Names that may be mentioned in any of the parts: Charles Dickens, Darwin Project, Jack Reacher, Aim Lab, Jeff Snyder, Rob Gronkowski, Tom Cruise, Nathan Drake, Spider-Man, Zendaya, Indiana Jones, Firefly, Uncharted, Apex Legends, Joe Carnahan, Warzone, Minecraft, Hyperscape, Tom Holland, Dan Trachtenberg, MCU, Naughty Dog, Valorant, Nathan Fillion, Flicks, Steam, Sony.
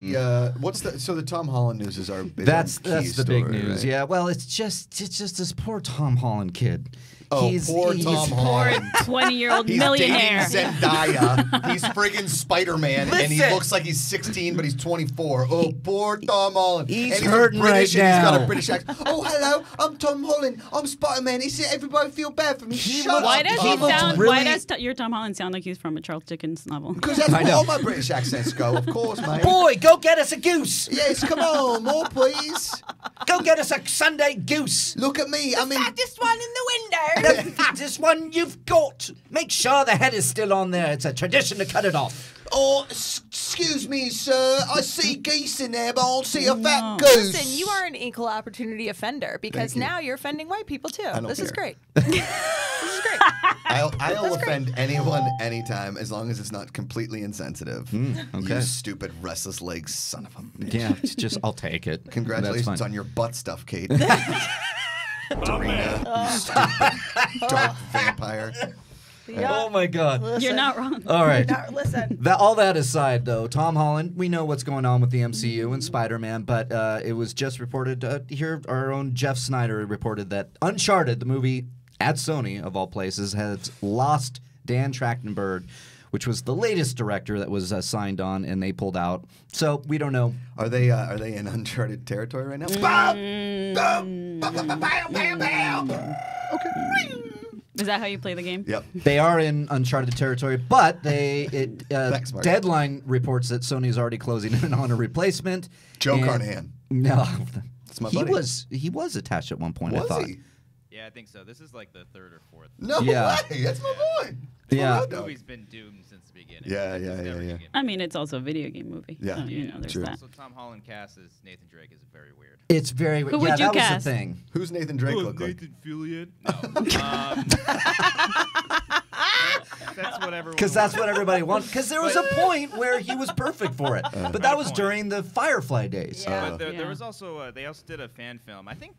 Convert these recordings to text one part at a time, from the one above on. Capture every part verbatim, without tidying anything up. Yeah, uh, what's the so the Tom Holland news is our big that's key that's the story, big news. Right? Yeah, well, it's just it's just this poor Tom Holland kid. Oh, he's, poor he's Tom Holland, twenty-year-old millionaire. He's dating Zendaya. He's friggin' Spider-Man, and he looks like he's sixteen, but he's twenty-four. Oh, he, poor Tom Holland. He's, and he's hurting British right now. He's got a British accent. Oh, hello, I'm Tom Holland. I'm Spider-Man. He said everybody feel bad for me. He Shut why up. Does he sound? Really? Why does your Tom Holland sound like he's from a Charles Dickens novel? Because that's where all my British accents go, of course, mate. Boy, go get us a goose. Yes, come on, more please. Go get us a Sunday goose. Look at me. I mean, this one in the window. The fattest one you've got. Make sure the head is still on there. It's a tradition to cut it off. Oh, excuse me, sir. I see geese in there, but I don't see a no. fat goose. Listen, you are an equal opportunity offender because you. now you're offending white people too. This care. is great. This is great. I'll, I'll offend great. anyone, anytime, as long as it's not completely insensitive. Mm, okay. You stupid, restless legs, son of a bitch. Yeah, it's just I'll take it. Congratulations on your butt stuff, Kate. Dorina, oh, you stupid dark vampire. Yeah. Oh my God! Listen. You're not wrong. All right. Not, listen. That, all that aside, though, Tom Holland, we know what's going on with the M C U and Spider-Man, but uh, it was just reported uh, here. Our own Jeff Snyder reported that Uncharted, the movie at Sony of all places, has lost Dan Trachtenberg, which was the latest director that was uh, signed on, and they pulled out. So we don't know. Are they uh, are they in uncharted territory right now? Okay. Is that how you play the game? Yep. They are in uncharted territory, but they it, uh, Thanks, Deadline reports that Sony is already closing in on a replacement. Joe and Carnahan. No, that's my he buddy. was he was attached at one point. Was I thought. He? Yeah, I think so. This is like the third or fourth. No yeah. way. That's my boy. Yeah. The movie's been doomed since the beginning. Yeah, yeah, yeah, yeah. I mean, it's also a video game movie. Yeah, so, you yeah, know, there's true. That. So Tom Holland cast as Nathan Drake is very weird. It's very weird. Who yeah, would you that cast? Was the thing. Who's Nathan Drake Who look Nathan like? Nathan Fillion? No. Um, That's what everyone. Because that's what everybody wants. Because there was a point where he was perfect for it, uh, but that was point. during the Firefly days. Yeah. Uh, but there, yeah. there was also uh, they also did a fan film, I think,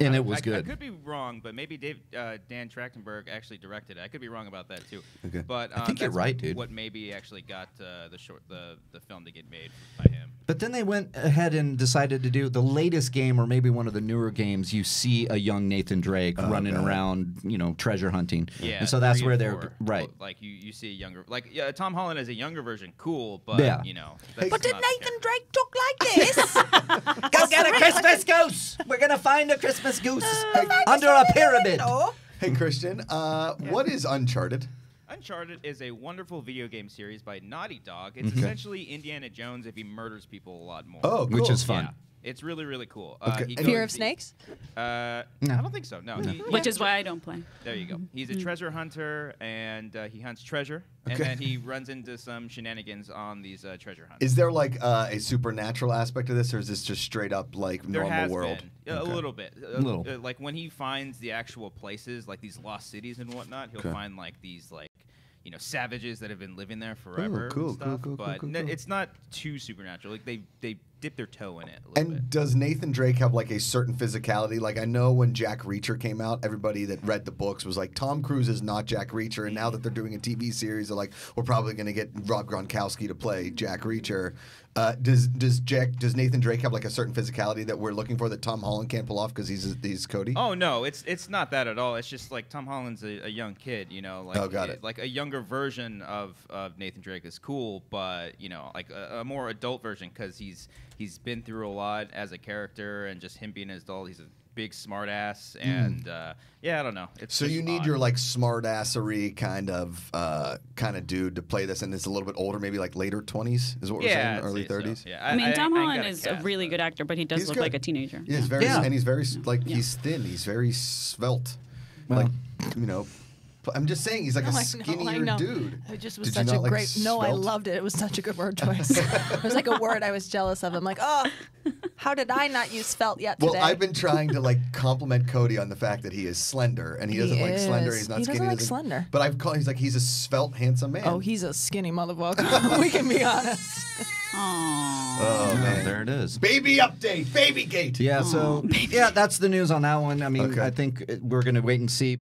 and uh, it was I, good. I could be wrong, but maybe Dave uh, Dan Trachtenberg actually directed it. I could be wrong about that too. Okay. But um, I think that's you're right, dude. What maybe actually got uh, the short the the film to get made by him. But then they went ahead and decided to do the latest game, or maybe one of the newer games. You see a young Nathan Drake oh, running God. around, you know, treasure hunting. Yeah. And so that's where they're four. right. Like you, you see a younger, like yeah, Tom Holland as a younger version, cool, but yeah. you know. But did Nathan fair. Drake talk like this? Go get a Christmas goose. We're gonna find a Christmas goose uh, under a pyramid. Hey Christian, uh, yeah. what is Uncharted? Uncharted is a wonderful video game series by Naughty Dog. It's okay. essentially Indiana Jones if he murders people a lot more. Oh, cool. Which is fun. Yeah. It's really, really cool. Okay. Uh, he Fear of snakes? Uh, no. I don't think so, no. no. He, he Which is why I don't play. There you go. He's a mm. treasure hunter, and uh, he hunts treasure, okay. and then he runs into some shenanigans on these uh, treasure hunts. Is there, like, uh, a supernatural aspect of this, or is this just straight up, like, there normal has world? Been. Okay. A little bit. A little. Uh, like, when he finds the actual places, like these lost cities and whatnot, he'll okay. find, like, these, like, you know, savages that have been living there forever. Ooh, cool, and stuff, cool, cool, but cool, cool, cool. it's not too supernatural. Like they they dip their toe in it. A and bit. Does Nathan Drake have like a certain physicality? Like I know when Jack Reacher came out, everybody that read the books was like, Tom Cruise is not Jack Reacher. And now that they're doing a T V series, they're like, we're probably going to get Rob Gronkowski to play Jack Reacher. Uh, does does Jack does Nathan Drake have like a certain physicality that we're looking for that Tom Holland can't pull off because he's he's Cody? Oh no, it's it's not that at all. It's just like Tom Holland's a, a young kid, you know. Like, oh, got it. it. Like a younger version of of Nathan Drake is cool, but you know, like a, a more adult version because he's he's been through a lot as a character, and just him being an adult, he's a big smart ass, and uh, yeah, I don't know. It's so you need odd. your like smart assery kind of uh, kind of dude to play this, and it's a little bit older, maybe like later twenties is what yeah, we're saying, early thirties. So. Yeah, I, I mean, Tom Holland is cast, a really good actor, but he does look good. like a teenager. He's yeah. very, yeah. and he's very like yeah. he's thin, he's very svelte, well. like you know. I'm just saying, he's like no, a skinnier no, dude. It just was Did such a like great. Svelte? No, I loved it. It was such a good word choice. It was like a word I was jealous of. I'm like, oh, how did I not use felt yet today? Well, I've been trying to like compliment Cody on the fact that he is slender, and he doesn't he like is. slender. He's not he skinny. Doesn't like doesn't, slender. But I've called. He's like, he's a svelte, handsome man. Oh, he's a skinny motherfucker. We can be honest. Aww. Oh man, there it is. Baby update, baby gate. Yeah. Aww. So yeah, that's the news on that one. I mean, okay. I think we're gonna wait and see.